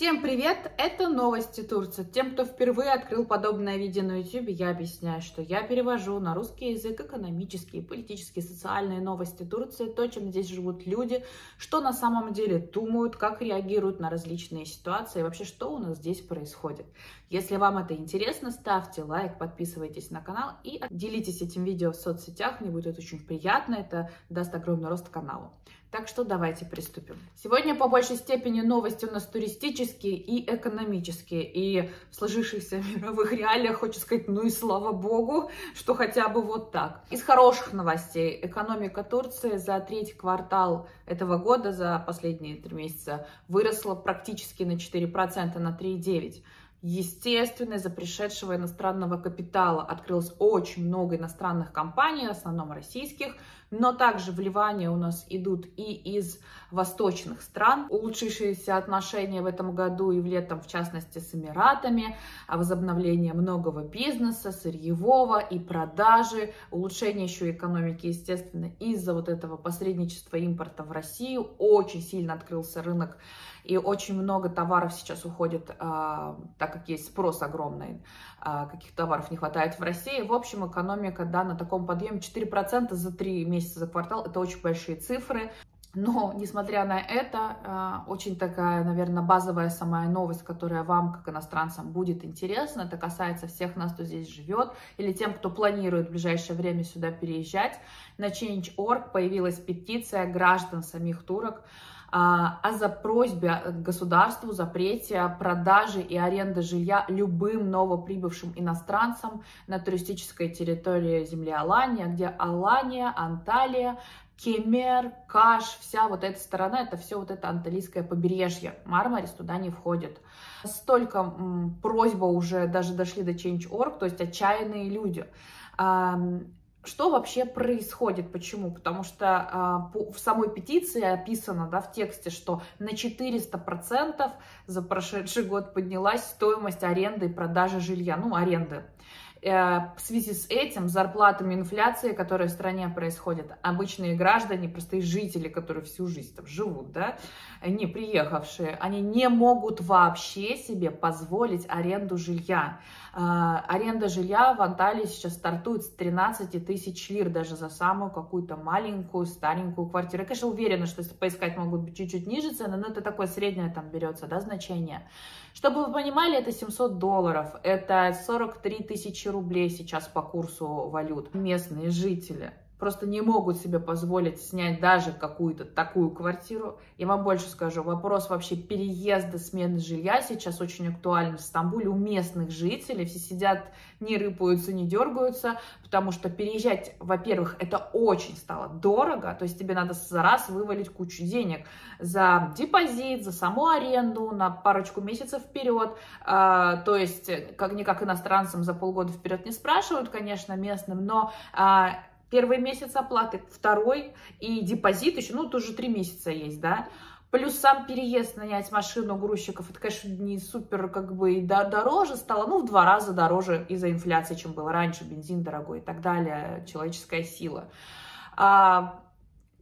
Всем привет! Это новости Турции. Тем, кто впервые открыл подобное видео на YouTube, я объясняю, что я перевожу на русский язык экономические, политические, социальные новости Турции, то, чем здесь живут люди, что на самом деле думают, как реагируют на различные ситуации и вообще, что у нас здесь происходит. Если вам это интересно, ставьте лайк, подписывайтесь на канал и делитесь этим видео в соцсетях, мне будет это очень приятно, это даст огромный рост каналу. Так что давайте приступим. Сегодня по большей степени новости у нас туристические и экономические. И в сложившихся мировых реалиях хочется сказать, ну и слава богу, что хотя бы вот так. Из хороших новостей. Экономика Турции за третий квартал этого года, за последние 3 месяца, выросла практически на 4%, на 3,9%. Естественно, из-за пришедшего иностранного капитала открылось очень много иностранных компаний, в основном российских, но также вливания у нас идут и из восточных стран. Улучшившиеся отношения в этом году и в летом, в частности, с Эмиратами, возобновление многого бизнеса, сырьевого и продажи, улучшение еще экономики, естественно, из-за вот этого посредничества импорта в Россию. Очень сильно открылся рынок и очень много товаров сейчас уходит, так как есть спрос огромный, каких товаров не хватает в России. В общем, экономика, да, на таком подъеме 4% за 3 месяца, за квартал. Это очень большие цифры. Но, несмотря на это, очень такая, наверное, базовая самая новость, которая вам, как иностранцам, будет интересна. Это касается всех нас, кто здесь живет, или тем, кто планирует в ближайшее время сюда переезжать. На Change.org появилась петиция граждан самих турок, за просьбе государству запрете продажи и аренды жилья любым новоприбывшим иностранцам на туристической территории земли Алания, где Алания, Анталия, Кемер, Каш, вся вот эта сторона, это все вот это анталийское побережье. Мармарис туда не входит. Столько просьба уже даже дошли до Change.org, то есть отчаянные люди. Что вообще происходит? Почему? Потому что в самой петиции описано, да, в тексте, что на 400% за прошедший год поднялась стоимость аренды и продажи жилья, ну, аренды. В связи с этим, зарплатами, инфляцией, которая в стране происходит, обычные граждане, простые жители, которые всю жизнь там живут, да, не приехавшие, они не могут вообще себе позволить аренду жилья. Аренда жилья в Анталии сейчас стартует с 13 тысяч лир, даже за самую какую-то маленькую, старенькую квартиру. Я, конечно, уверена, что если поискать, могут быть чуть-чуть ниже цены, но это такое среднее там берется, да, значение. Чтобы вы понимали, это $700, это 43 тысячи рублей сейчас по курсу валют. Местные жители просто не могут себе позволить снять даже какую-то такую квартиру. Я вам больше скажу, вопрос вообще переезда, смены жилья сейчас очень актуален в Стамбуле у местных жителей. Все сидят, не рыпаются, не дергаются, потому что переезжать, во-первых, это очень стало дорого, то есть тебе надо за раз вывалить кучу денег за депозит, за саму аренду на парочку месяцев вперед. То есть, как никак иностранцам за полгода вперед не спрашивают, конечно, местным, но... Первый месяц оплаты, второй, и депозит еще, ну, тоже 3 месяца есть, да. Плюс сам переезд, нанять машину грузчиков, это, конечно, не супер, как бы, и дороже стало, ну, в 2 раза дороже из-за инфляции, чем было раньше, бензин дорогой и так далее, человеческая сила.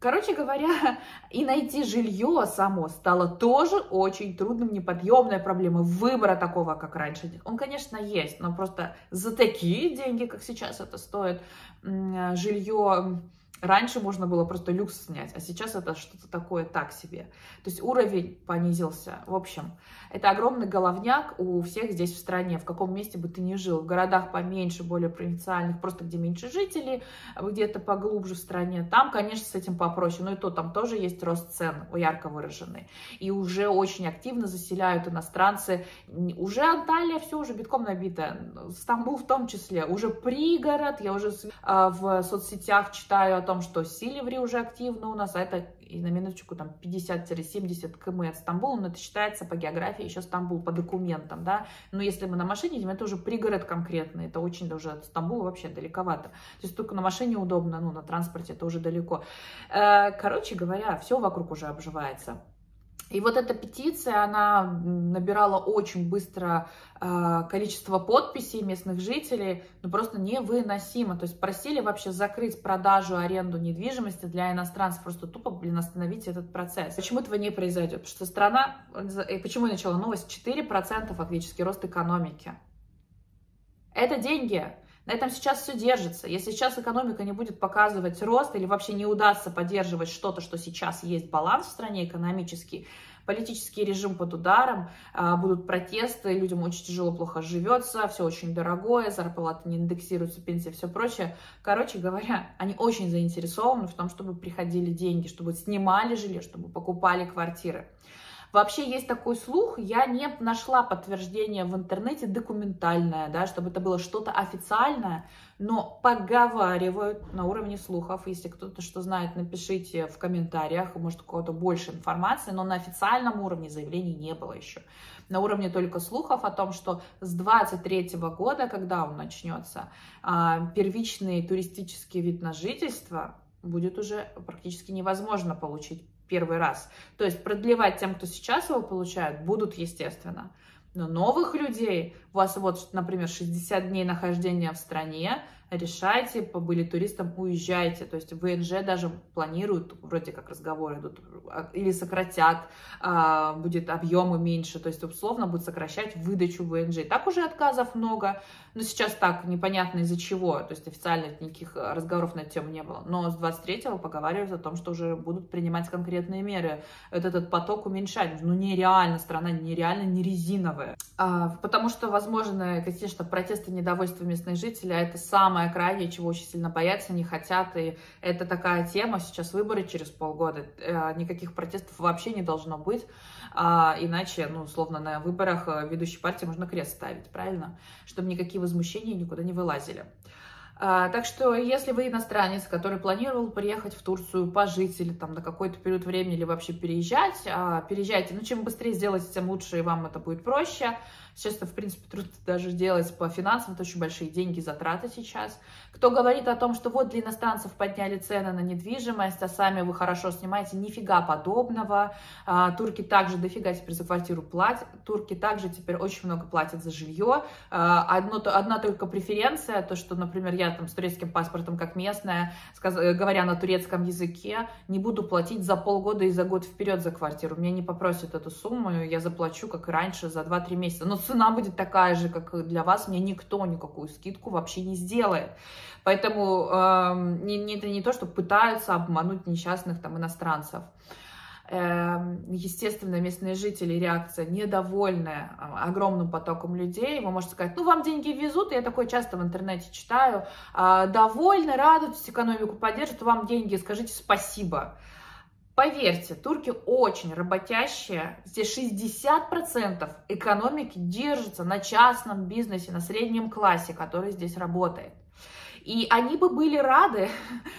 Короче говоря, и найти жилье само стало тоже очень трудным, неподъемная проблема выбора такого, как раньше. Он, конечно, есть, но просто за такие деньги, как сейчас это стоит, жилье... Раньше можно было просто люкс снять, а сейчас это что-то такое так себе. То есть уровень понизился. В общем, это огромный головняк у всех здесь в стране, в каком месте бы ты ни жил. В городах поменьше, более провинциальных, просто где меньше жителей, где-то поглубже в стране. Там, конечно, с этим попроще, но и то там тоже есть рост цен, ярко выраженный. И уже очень активно заселяют иностранцы. Уже Анталия все уже битком набита, Стамбул в том числе. Уже пригород, я уже в соцсетях читаю о том, что Силиври уже активно у нас, а это, и на минуточку, там 50-70 км от Стамбула, но это считается по географии еще Стамбул, по документам, да, но если мы на машине идем, это уже пригород конкретный, это очень даже от Стамбула вообще далековато, то есть только на машине удобно, ну, на транспорте это уже далеко. Короче говоря, все вокруг уже обживается. И вот эта петиция, она набирала очень быстро количество подписей местных жителей, ну просто невыносимо. То есть просили вообще закрыть продажу, аренду недвижимости для иностранцев, просто тупо, блин, остановить этот процесс. Почему этого не произойдет? Потому что страна, и почему я начала новость, 4% фактически рост экономики. Это деньги. На этом сейчас все держится. Если сейчас экономика не будет показывать рост или вообще не удастся поддерживать что-то, что сейчас есть баланс в стране экономический, политический режим под ударом, будут протесты, людям очень тяжело, плохо живется, все очень дорогое, зарплаты не индексируются, пенсии, все прочее. Короче говоря, они очень заинтересованы в том, чтобы приходили деньги, чтобы снимали жилье, чтобы покупали квартиры. Вообще есть такой слух, я не нашла подтверждение в интернете документальное, да, чтобы это было что-то официальное, но поговаривают на уровне слухов. Если кто-то что знает, напишите в комментариях, может, у кого-то больше информации, но на официальном уровне заявлений не было еще. На уровне только слухов о том, что с 2023 года, когда он начнется, первичный туристический вид на жительство будет уже практически невозможно получить первый раз. То есть продлевать тем, кто сейчас его получает, будут, естественно. Но новых людей, у вас вот, например, 60 дней нахождения в стране, решайте, побыли туристом, уезжайте. То есть ВНЖ даже планируют, вроде как разговоры идут, или сократят, будет объемы меньше. То есть условно будут сокращать выдачу ВНЖ. Так уже отказов много, но сейчас так, непонятно из-за чего. То есть официально никаких разговоров на эту тему не было. Но с 23-го поговаривают о том, что уже будут принимать конкретные меры. Этот поток уменьшать. Ну нереально, страна нереально не резиновая. Потому что, возможно, конечно, протесты, недовольство местных жителей, а это самое крайнее, чего очень сильно боятся, не хотят, и это такая тема, сейчас выборы через полгода, никаких протестов вообще не должно быть, иначе, ну, условно, на выборах ведущей партии можно крест ставить, правильно, чтобы никакие возмущения никуда не вылазили. Так что, если вы иностранец, который планировал приехать в Турцию, пожить или там на какой-то период времени, или вообще переезжать, переезжайте. Ну, чем быстрее сделать, тем лучше, и вам это будет проще. Сейчас это, в принципе, трудно даже делать по финансам, это очень большие деньги, затраты сейчас. Кто говорит о том, что вот для иностранцев подняли цены на недвижимость, а сами вы хорошо снимаете, нифига подобного. Турки также дофига теперь за квартиру платят, турки также теперь очень много платят за жилье. Одна только преференция, то, что, например, я там с турецким паспортом как местная, говоря на турецком языке, не буду платить за полгода и за год вперед за квартиру. Меня не попросят эту сумму, я заплачу, как и раньше, за 2-3 месяца. Но цена будет такая же, как и для вас, мне никто никакую скидку вообще не сделает. Поэтому это не то, что пытаются обмануть несчастных там иностранцев. Естественно, местные жители, реакция недовольная огромным потоком людей. Вы можете сказать, ну, вам деньги везут, я такое часто в интернете читаю, довольны, радуйтесь, экономику поддержат, вам деньги, скажите спасибо. Поверьте, турки очень работящие, здесь 60% экономики держится на частном бизнесе, на среднем классе, который здесь работает. И они бы были рады,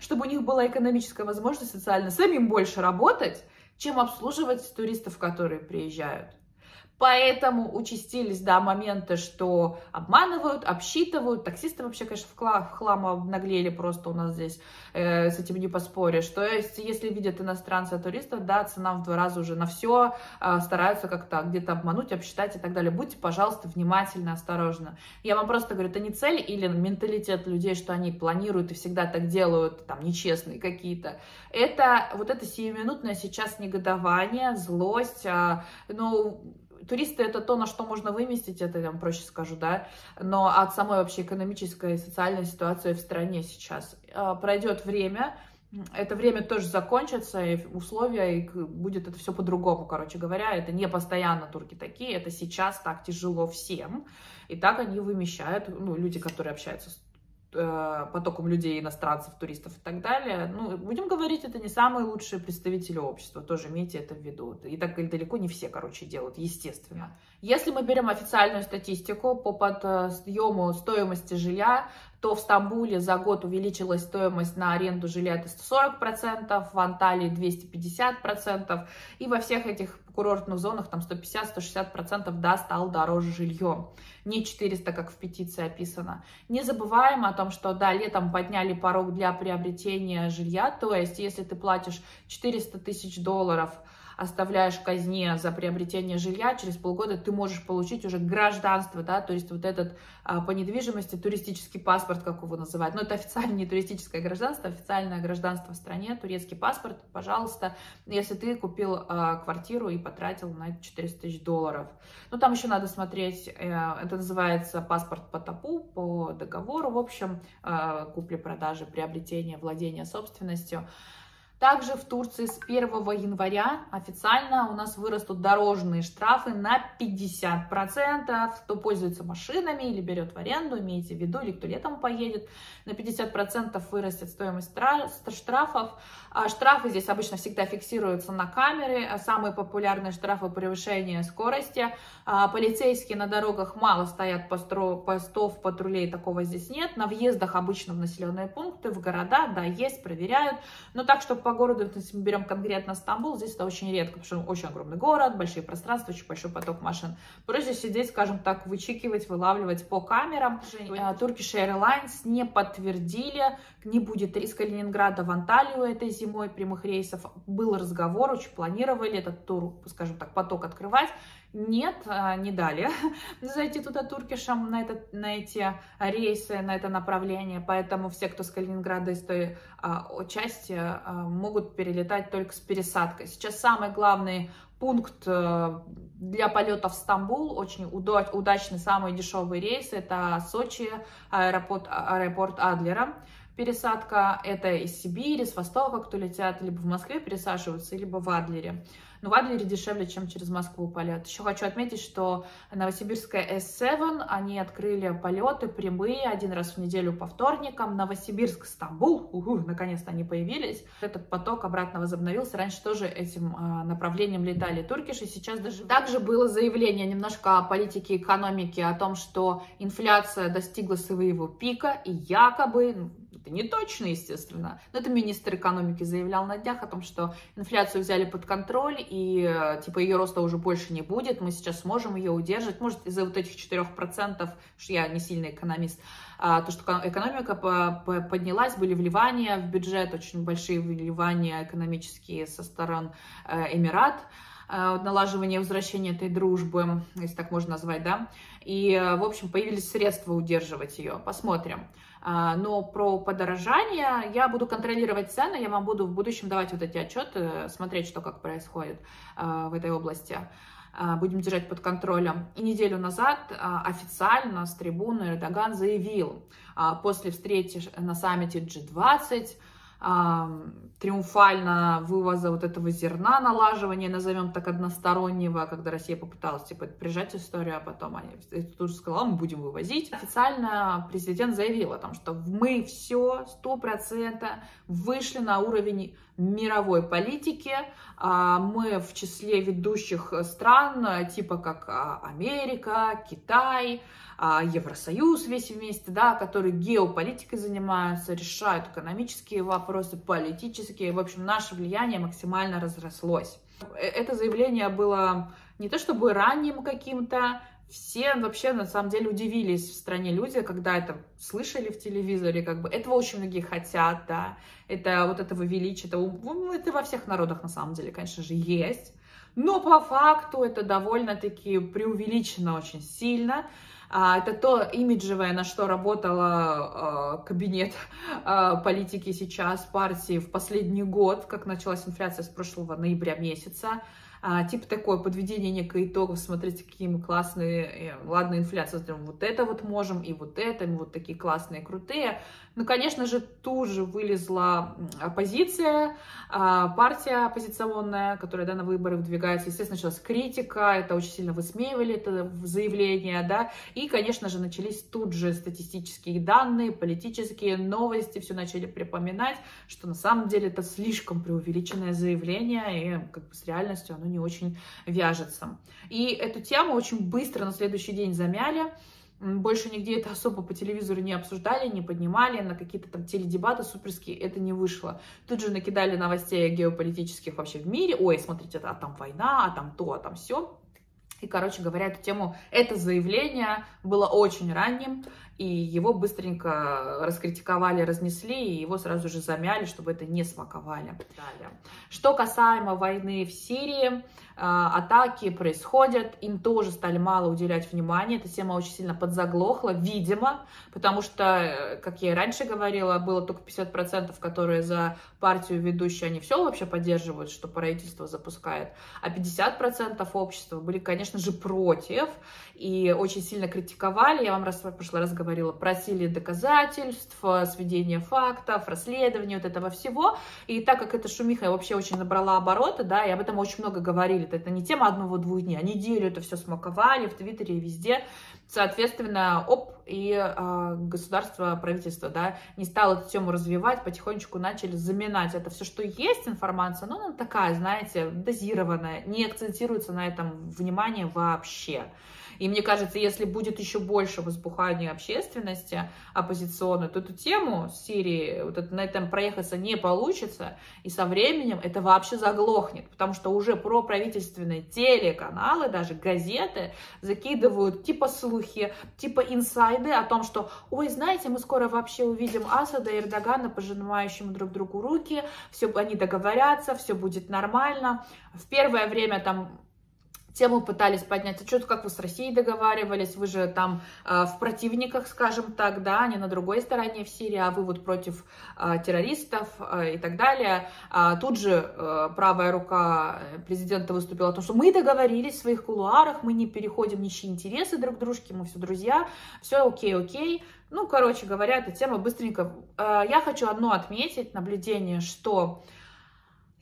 чтобы у них была экономическая возможность социально самим больше работать, чем обслуживать туристов, которые приезжают. Поэтому участились, да, моменты, что обманывают, обсчитывают. Таксисты вообще, конечно, в хлам обнаглели просто у нас здесь, с этим не поспоришь. То есть, если видят иностранца, туриста, да, цена в 2 раза уже на все, стараются как-то где-то обмануть, обсчитать и так далее. Будьте, пожалуйста, внимательны, осторожны. Я вам просто говорю, это не цель или менталитет людей, что они планируют и всегда так делают, там, нечестные какие-то. Это вот это сиюминутное сейчас негодование, злость, ну... Туристы — это то, на что можно выместить, это я вам проще скажу, да, но от самой вообще экономической и социальной ситуации в стране сейчас. Пройдет время, это время тоже закончится, и условия, и будет это все по-другому, короче говоря. Это не постоянно турки такие, это сейчас так тяжело всем, и так они вымещают, ну, люди, которые общаются с потоком людей, иностранцев, туристов и так далее. Ну, будем говорить, это не самые лучшие представители общества, тоже имейте это в виду. И так далеко не все, короче, делают, естественно. Если мы берем официальную статистику по подъему стоимости жилья, то в Стамбуле за год увеличилась стоимость на аренду жилья это 140%, в Анталии 250%, и во всех этих курортных зонах там 150-160%, да, стало дороже жилье. Не 400, как в петиции описано. Не забываем о том, что, да, летом подняли порог для приобретения жилья, то есть, если ты платишь 400 тысяч долларов оставляешь в казне за приобретение жилья, через полгода ты можешь получить уже гражданство, да, то есть вот этот по недвижимости туристический паспорт, как его называют, но это официально не туристическое гражданство, официальное гражданство в стране, турецкий паспорт, пожалуйста, если ты купил квартиру и потратил на это $400 тысяч. Ну, там еще надо смотреть, это называется паспорт по ТАПУ, по договору, в общем, купли-продажи, приобретение, владение собственностью. Также в Турции с 1 января официально у нас вырастут дорожные штрафы на 50%. Кто пользуется машинами или берет в аренду, имейте в виду, или кто летом поедет, на 50% вырастет стоимость штрафов. Штрафы здесь обычно всегда фиксируются на камеры. Самые популярные штрафы — превышение скорости. Полицейские на дорогах мало стоят, постов, патрулей такого здесь нет. На въездах обычно в населенные пункты, в города, да, есть, проверяют. Но так, чтобы по городу, если мы берем конкретно Стамбул, здесь это очень редко, потому что очень огромный город, большие пространства, очень большой поток машин. Проще сидеть, скажем так, вычикивать, вылавливать по камерам. Turkish Airlines не подтвердили, не будет из Калининграда в Анталию этой зимой прямых рейсов. Был разговор, очень планировали этот тур, скажем так, поток открывать. Нет, не дали зайти туда туркишам на эти рейсы, на это направление. Поэтому все, кто с Калининграда, из той части, могут перелетать только с пересадкой. Сейчас самый главный пункт для полета в Стамбул, очень удачный, самый дешевый рейс, это Сочи, аэропорт Адлера. Пересадка это из Сибири, с Востока, кто летят, либо в Москве пересаживаются, либо в Адлере. Но в Адлере дешевле, чем через Москву полет. Еще хочу отметить, что новосибирская S7, они открыли полеты прямые, один раз в неделю по вторникам. Новосибирск, Стамбул, наконец-то они появились. Этот поток обратно возобновился. Раньше тоже этим направлением летали туркиши, сейчас даже... Также было заявление немножко о политике и экономике, о том, что инфляция достигла своего пика и якобы... Это не точно, естественно, но это министр экономики заявлял на днях о том, что инфляцию взяли под контроль и типа ее роста уже больше не будет, мы сейчас сможем ее удержать, может из-за вот этих 4%, что я не сильный экономист, то, что экономика поднялась, были вливания в бюджет, очень большие вливания экономические со сторон Эмират, налаживание, возвращение этой дружбы, если так можно назвать, да, и, в общем, появились средства удерживать ее, посмотрим. Но про подорожание я буду контролировать цены, я вам буду в будущем давать вот эти отчеты, смотреть, что как происходит в этой области. Будем держать под контролем. И неделю назад официально с трибуны Эрдоган заявил после встречи на саммите G20, триумфально вывоза вот этого зерна, налаживания, назовем так, одностороннего, когда Россия попыталась типа прижать историю, а потом они тоже сказали, мы будем вывозить. Официально президент заявил о том, что мы все 100% вышли на уровень мировой политики, мы в числе ведущих стран, типа как Америка, Китай, Евросоюз весь вместе, да, которые геополитикой занимаются, решают экономические вопросы, политические, в общем, наше влияние максимально разрослось. Это заявление было не то чтобы ранним каким-то, все вообще на самом деле удивились в стране люди, когда это слышали в телевизоре, как бы этого очень многие хотят, да, это вот этого величия, это во всех народах на самом деле, конечно же, есть, но по факту это довольно-таки преувеличено очень сильно. Это то имиджевое, на что работала кабинет политики сейчас, партии в последний год, как началась инфляция с прошлого ноября месяца. Типа такое подведение некой итогов, смотрите, какие мы классные, ладно, инфляция, вот это вот можем, и вот это, и вот такие классные, крутые. Ну, конечно же, тут же вылезла оппозиция, партия оппозиционная, которая, да, на выборы выдвигается, естественно, началась критика, это очень сильно высмеивали, это заявление, да, и, конечно же, начались тут же статистические данные, политические новости, все начали припоминать, что на самом деле это слишком преувеличенное заявление, и как бы с реальностью оно не очень вяжется. И эту тему очень быстро на следующий день замяли. Больше нигде это особо по телевизору не обсуждали, не поднимали, на какие-то там теледебаты суперские это не вышло. Тут же накидали новостей геополитических вообще в мире. Ой, смотрите, а там война, а там то, а там все. И, короче говоря, эту тему, это заявление было очень ранним, и его быстренько раскритиковали, разнесли, и его сразу же замяли, чтобы это не смаковали. Что касаемо войны в Сирии, атаки происходят, им тоже стали мало уделять внимания, эта тема очень сильно подзаглохла, видимо, потому что, как я и раньше говорила, было только 50%, которые за партию ведущие, они все вообще поддерживают, что правительство запускает, а 50% общества были, конечно же, против и очень сильно критиковали, я вам в прошлый раз говорила, просили доказательств, сведения фактов, расследования вот этого всего, и так как эта шумиха вообще очень набрала обороты, да, и об этом очень много говорили. Это не тема одного-двух дней, а неделю это все смаковали в Твиттере и везде. Соответственно, государство, правительство, да, не стало эту тему развивать, потихонечку начали заминать это все, что есть, информация, но она такая, знаете, дозированная, не акцентируется на этом внимание вообще. И мне кажется, если будет еще больше возбухания общественности оппозиционной, то эту тему Сирии, вот это, на этом проехаться не получится, и со временем это вообще заглохнет, потому что уже проправительственные телеканалы, даже газеты закидывают типа слухи, типа инсайды о том, что, ой, знаете, мы скоро вообще увидим Асада и Эрдогана, пожимающим друг другу руки, все, они договорятся, все будет нормально. В первое время там тему пытались поднять, а что-то как вы с Россией договаривались, вы же там в противниках, скажем так, да, они на другой стороне в Сирии, а вы вот против террористов и так далее. Тут же правая рука президента выступила о том, что мы договорились в своих кулуарах, мы не переходим ничьи интересы друг к дружке, мы все друзья, все окей, окей. Ну, короче говоря, эта тема быстренько. Я хочу одно отметить, наблюдение, что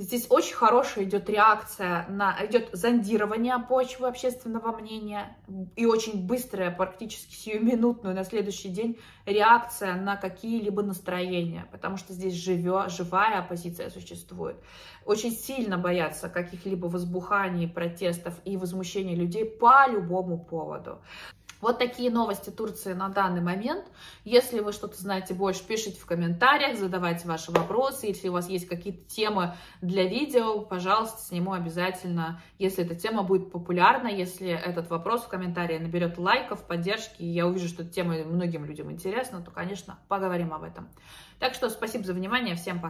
здесь очень хорошая идет реакция, идет зондирование почвы общественного мнения и очень быстрая, практически сиюминутную на следующий день реакция на какие-либо настроения, потому что здесь живая оппозиция существует. Очень сильно боятся каких-либо возбуханий, протестов и возмущений людей по любому поводу. Вот такие новости Турции на данный момент. Если вы что-то знаете больше, пишите в комментариях, задавайте ваши вопросы. Если у вас есть какие-то темы для видео, пожалуйста, сниму обязательно. Если эта тема будет популярна, если этот вопрос в комментарии наберет лайков, поддержки, и я увижу, что эта тема многим людям интересна, то, конечно, поговорим об этом. Так что спасибо за внимание, всем пока.